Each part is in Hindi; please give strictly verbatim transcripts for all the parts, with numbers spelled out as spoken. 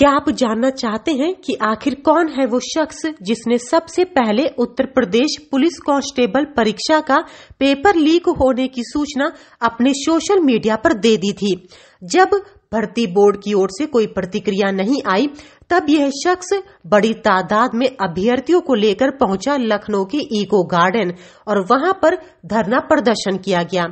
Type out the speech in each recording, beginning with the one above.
क्या आप जानना चाहते हैं कि आखिर कौन है वो शख्स जिसने सबसे पहले उत्तर प्रदेश पुलिस कांस्टेबल परीक्षा का पेपर लीक होने की सूचना अपने सोशल मीडिया पर दे दी थी। जब भर्ती बोर्ड की ओर से कोई प्रतिक्रिया नहीं आई तब यह शख्स बड़ी तादाद में अभ्यर्थियों को लेकर पहुंचा लखनऊ के इको गार्डन और वहां पर धरना प्रदर्शन किया गया।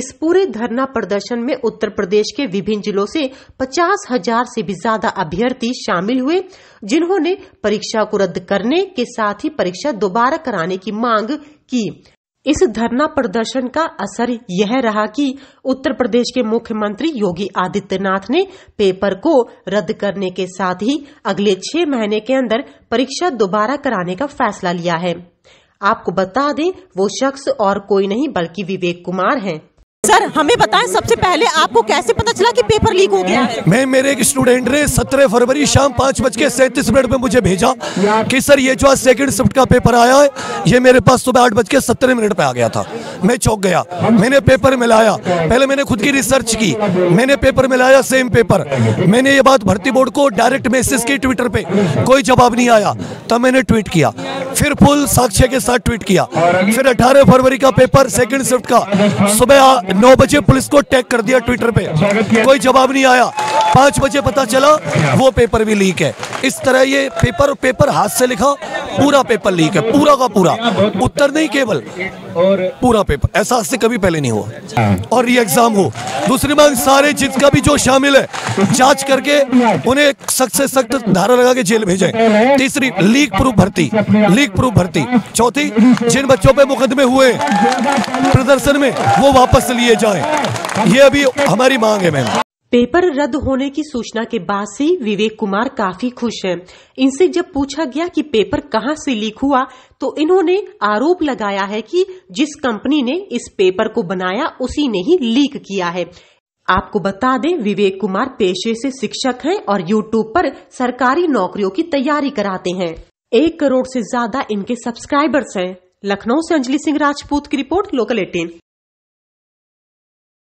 इस पूरे धरना प्रदर्शन में उत्तर प्रदेश के विभिन्न जिलों से पचास हजार से भी ज्यादा अभ्यर्थी शामिल हुए, जिन्होंने परीक्षा को रद्द करने के साथ ही परीक्षा दोबारा कराने की मांग की। इस धरना प्रदर्शन का असर यह रहा कि उत्तर प्रदेश के मुख्यमंत्री योगी आदित्यनाथ ने पेपर को रद्द करने के साथ ही अगले छह महीने के अंदर परीक्षा दोबारा कराने का फैसला लिया है। आपको बता दें वो शख्स और कोई नहीं बल्कि विवेक कुमार हैं। सर हमें बताएं सबसे पहले आपको कैसे पता चला कि पेपर लीक हो गया है? मैं मेरे एक स्टूडेंट ने सत्रह फरवरी शाम पाँच बज के सैंतीस मिनट में मुझे भेजा कि सर ये जो आज सेकंड शिफ्ट का पेपर आया है ये मेरे पास सुबह आठ बज के सत्रह मिनट पे आ गया था। मैं चौंक गया, मैंने पेपर मिलाया, पहले मैंने खुद की रिसर्च की, मैंने पेपर मिलाया सेम पेपर। मैंने ये बात भर्ती बोर्ड को डायरेक्ट मैसेज की ट्विटर पे, कोई जवाब नहीं आया, तब मैंने ट्वीट किया, फिर फुल साक्ष्य के साथ ट्वीट किया। फिर अठारह फरवरी का पेपर सेकंड शिफ्ट का सुबह नौ बजे पुलिस को टैग कर दिया ट्विटर पे, कोई जवाब नहीं आया। पाँच बजे पता चला वो पेपर भी लीक है। इस तरह ये पेपर पेपर हाथ से लिखा पूरा पेपर लीक है, पूरा का पूरा, उत्तर नहीं केवल पूरा पेपर, ऐसा आज से कभी पहले नहीं हुआ और री एग्जाम हो। दूसरी मांग सारे जिसका भी जो शामिल है जांच करके उन्हें सख्त से सख्त धारा लगा के जेल भेजें। तीसरी लीक प्रूफ भर्ती, लीक प्रूफ भर्ती। चौथी जिन बच्चों पे मुकदमे हुए प्रदर्शन में वो वापस लिए जाएं, ये अभी हमारी मांग है। मैम पेपर रद्द होने की सूचना के बाद से विवेक कुमार काफी खुश हैं। इनसे जब पूछा गया कि पेपर कहां से लीक हुआ तो इन्होंने आरोप लगाया है कि जिस कंपनी ने इस पेपर को बनाया उसी ने ही लीक किया है। आपको बता दें विवेक कुमार पेशे से शिक्षक हैं और यूट्यूब पर सरकारी नौकरियों की तैयारी कराते हैं। एक करोड़ से ज्यादा इनके सब्सक्राइबर्स हैं। लखनऊ से अंजलि सिंह राजपूत की रिपोर्ट, लोकल अठारह।